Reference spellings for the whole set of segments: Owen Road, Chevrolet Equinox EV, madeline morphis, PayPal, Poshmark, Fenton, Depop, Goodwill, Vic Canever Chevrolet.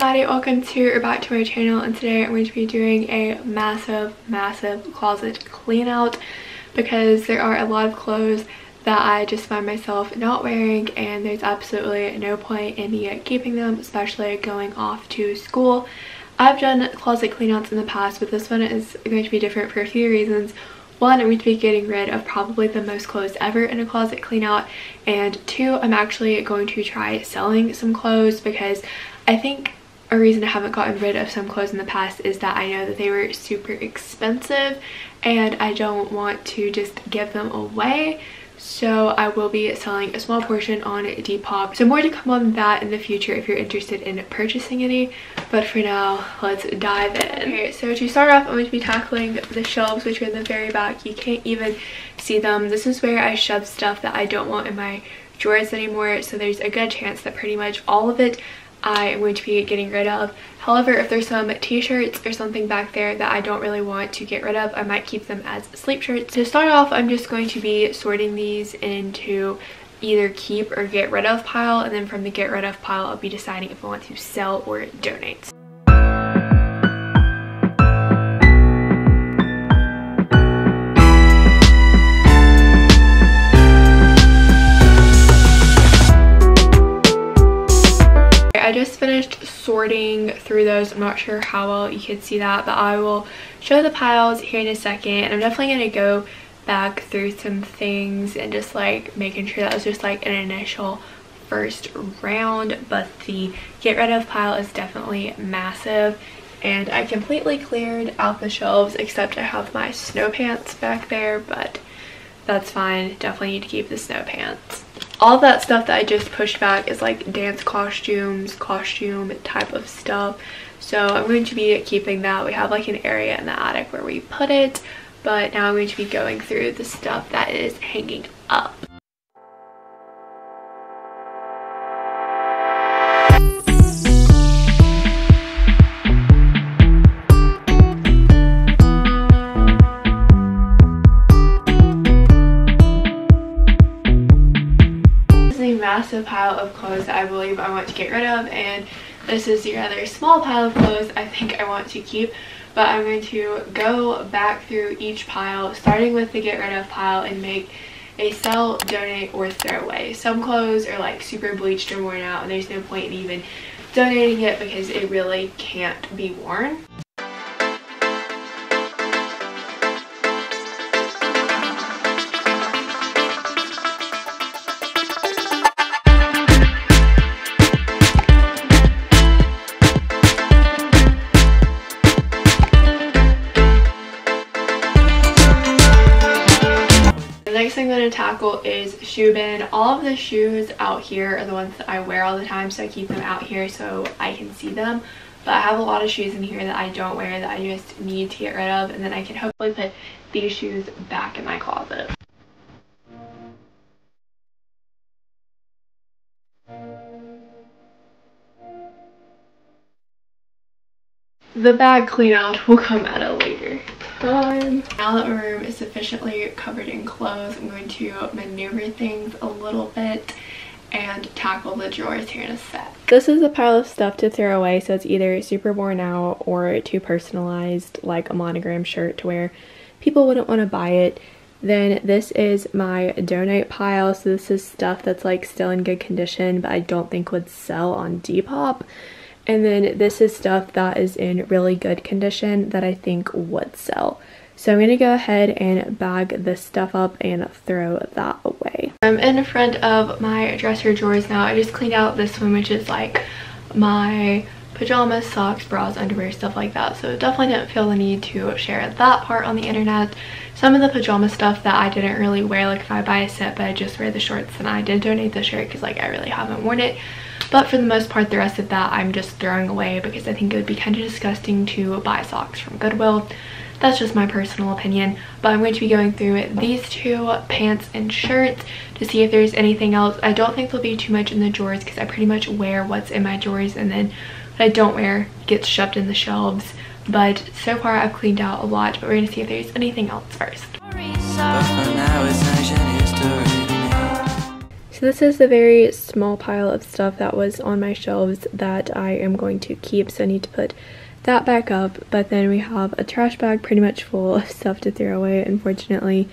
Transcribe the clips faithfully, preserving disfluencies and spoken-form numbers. I'm Maddie, welcome to back to my channel, and today I'm going to be doing a massive massive closet clean out because there are a lot of clothes that I just find myself not wearing, and there's absolutely no point in me keeping them, especially going off to school. I've done closet cleanouts in the past, but this one is going to be different for a few reasons. One, I'm going to be getting rid of probably the most clothes ever in a closet cleanout, and two, I'm actually going to try selling some clothes because I think a reason I haven't gotten rid of some clothes in the past is that I know that they were super expensive and I don't want to just give them away. So I will be selling a small portion on Depop. So more to come on that in the future if you're interested in purchasing any. But for now, let's dive in. Okay, so to start off, I'm going to be tackling the shelves, which are in the very back. You can't even see them. This is where I shove stuff that I don't want in my drawers anymore. So there's a good chance that pretty much all of it I am going to be getting rid of. However, if there's some t-shirts or something back there that I don't really want to get rid of, I might keep them as sleep shirts. To start off, I'm just going to be sorting these into either keep or get rid of pile, and then from the get rid of pile, I'll be deciding if I want to sell or donate. I just finished sorting through those. I'm not sure how well you can see that, but I will show the piles here in a second, and I'm definitely going to go back through some things and just like making sure that was just like an initial first round. But the get rid of pile is definitely massive, and I completely cleared out the shelves except I have my snow pants back there, but that's fine. Definitely need to keep the snow pants. All that stuff that I just pushed back is like dance costumes, costume type of stuff. So I'm going to be keeping that. We have like an area in the attic where we put it, but now I'm going to be going through the stuff that is hanging up. Massive pile of clothes that I believe I want to get rid of, and this is the rather small pile of clothes I think I want to keep. But I'm going to go back through each pile, starting with the get rid of pile, and make a sell, donate, or throw away. Some clothes are like super bleached or worn out, and there's no point in even donating it because it really can't be worn. Tackle is shoe bin. All of the shoes out here are the ones that I wear all the time, so I keep them out here so I can see them, but I have a lot of shoes in here that I don't wear that I just need to get rid of, and then I can hopefully put these shoes back in my closet. The bag cleanout will come at a later time. Now that my room is sufficiently covered in clothes, I'm going to maneuver things a little bit and tackle the drawers here in a sec. This is a pile of stuff to throw away, so it's either super worn out or too personalized, like a monogram shirt to where people wouldn't want to buy it. Then this is my donate pile, so this is stuff that's like still in good condition but I don't think would sell on Depop. And then this is stuff that is in really good condition that I think would sell. So I'm going to go ahead and bag this stuff up and throw that away. I'm in front of my dresser drawers now. I just cleaned out this one, which is like my pajamas, socks, bras, underwear, stuff like that. So definitely didn't feel the need to share that part on the internet. Some of the pajama stuff that I didn't really wear, like if I buy a set but I just wear the shorts, and I did donate the shirt because like I really haven't worn it. But for the most part, the rest of that I'm just throwing away because I think it would be kind of disgusting to buy socks from Goodwill. That's just my personal opinion. But I'm going to be going through these two, pants and shirts, to see if there's anything else. I don't think there'll be too much in the drawers because I pretty much wear what's in my drawers, and then what I don't wear gets shoved in the shelves. But so far I've cleaned out a lot, but we're going to see if there's anything else first. So this is the very small pile of stuff that was on my shelves that I am going to keep, so I need to put that back up. But then we have a trash bag pretty much full of stuff to throw away, unfortunately.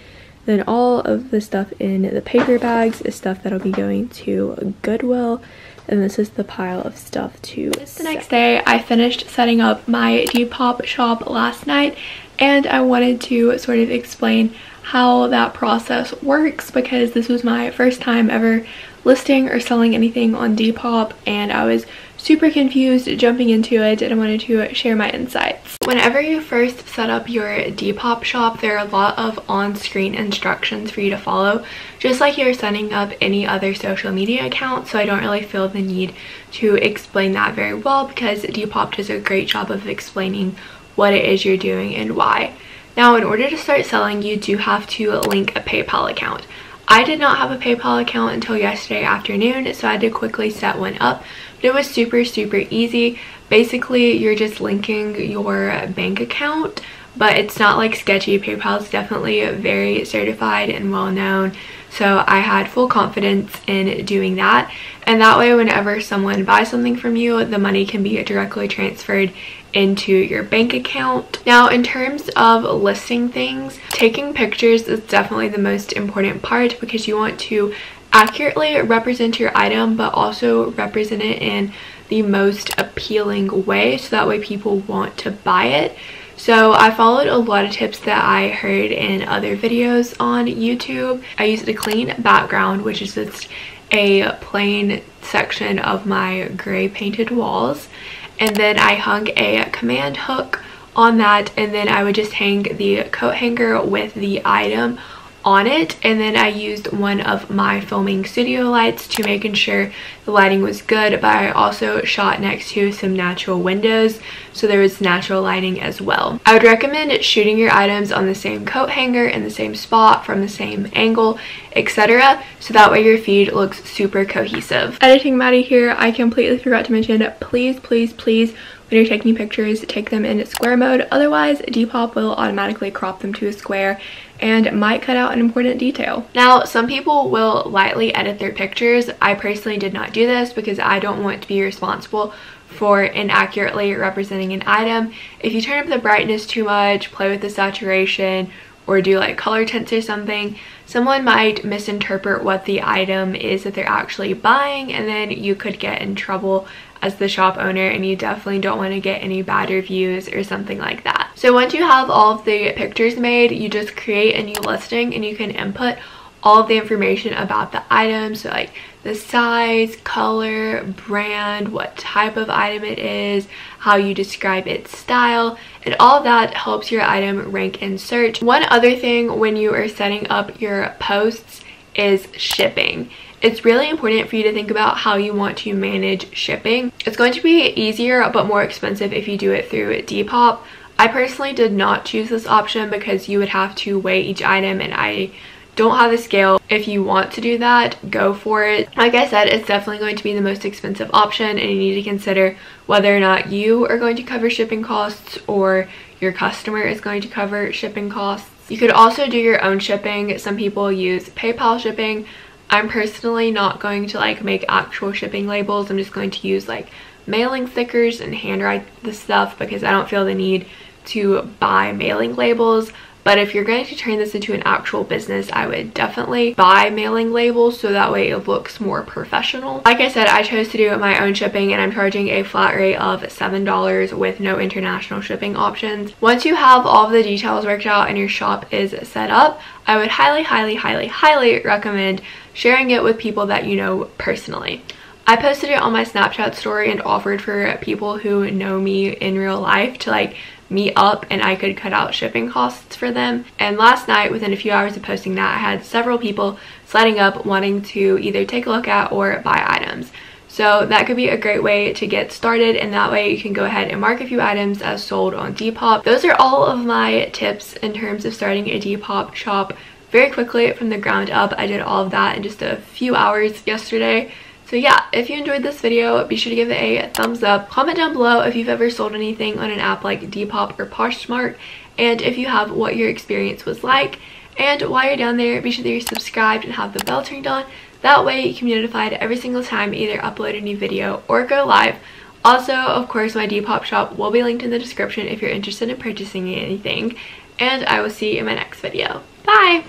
Then all of the stuff in the paper bags is stuff that'll be going to Goodwill. And this is the pile of stuff to set. The next day, I finished setting up my Depop shop last night, and I wanted to sort of explain how that process works, because this was my first time ever listing or selling anything on Depop, and I was super confused jumping into it, and I wanted to share my insights. Whenever you first set up your Depop shop, there are a lot of on-screen instructions for you to follow, just like you're setting up any other social media account, so I don't really feel the need to explain that very well, because Depop does a great job of explaining what it is you're doing and why. Now, in order to start selling, you do have to link a PayPal account. I did not have a PayPal account until yesterday afternoon, so I had to quickly set one up, but it was super, super easy. Basically, you're just linking your bank account, but it's not like sketchy. PayPal is definitely very certified and well known, so I had full confidence in doing that. And that way, whenever someone buys something from you, the money can be directly transferred into your bank account. Now, in terms of listing things, taking pictures is definitely the most important part, because you want to accurately represent your item, but also represent it in the most appealing way, so that way people want to buy it. So I followed a lot of tips that I heard in other videos on YouTube. I used a clean background, which is just a plain section of my gray painted walls. And then I hung a command hook on that, and then I would just hang the coat hanger with the item on it. And then I used one of my filming studio lights to make sure the lighting was good, but I also shot next to some natural windows, so there was natural lighting as well. I would recommend shooting your items on the same coat hanger in the same spot from the same angle, etc., so that way your feed looks super cohesive. Editing Maddie here. I completely forgot to mention, please please please when you're taking pictures, take them in square mode, otherwise Depop will automatically crop them to a square and might cut out an important detail. Now, some people will lightly edit their pictures. I personally did not do this, because I don't want to be responsible for inaccurately representing an item. If you turn up the brightness too much, play with the saturation, or do like color tints or something, someone might misinterpret what the item is that they're actually buying, and then you could get in trouble as the shop owner, and you definitely don't want to get any bad reviews or something like that. So once you have all of the pictures made, you just create a new listing, and you can input all of the information about the item, so like the size, color, brand, what type of item it is, how you describe its style, and all that helps your item rank in search. One other thing when you are setting up your posts is shipping. It's really important for you to think about how you want to manage shipping. It's going to be easier but more expensive if you do it through Depop. I personally did not choose this option, because you would have to weigh each item, and I don't have a scale. If you want to do that, go for it. Like I said, it's definitely going to be the most expensive option, and you need to consider whether or not you are going to cover shipping costs, or your customer is going to cover shipping costs. You could also do your own shipping. Some people use PayPal shipping. I'm personally not going to like make actual shipping labels. I'm just going to use like mailing stickers and handwrite the stuff, because I don't feel the need to buy mailing labels. But if you're going to turn this into an actual business, I would definitely buy mailing labels, so that way it looks more professional. Like I said, I chose to do my own shipping, and I'm charging a flat rate of seven dollars with no international shipping options. Once you have all of the details worked out and your shop is set up, I would highly, highly, highly, highly recommend sharing it with people that you know personally. I posted it on my Snapchat story and offered for people who know me in real life to like meet up, and I could cut out shipping costs for them. And last night, within a few hours of posting that, I had several people signing up wanting to either take a look at or buy items. So that could be a great way to get started, and that way you can go ahead and mark a few items as sold on Depop. Those are all of my tips in terms of starting a Depop shop very quickly from the ground up. I did all of that in just a few hours yesterday. So yeah, if you enjoyed this video, be sure to give it a thumbs up. Comment down below if you've ever sold anything on an app like Depop or Poshmark, and if you have, what your experience was like. And while you're down there, be sure that you're subscribed and have the bell turned on. That way you can be notified every single time I either upload a new video or go live. Also, of course, my Depop shop will be linked in the description if you're interested in purchasing anything. And I will see you in my next video. Bye!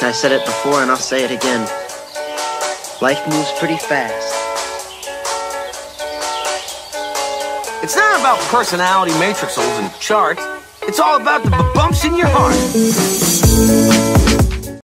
I said it before and I'll say it again. Life moves pretty fast. It's not about personality matrixels and charts. It's all about the bumps in your heart.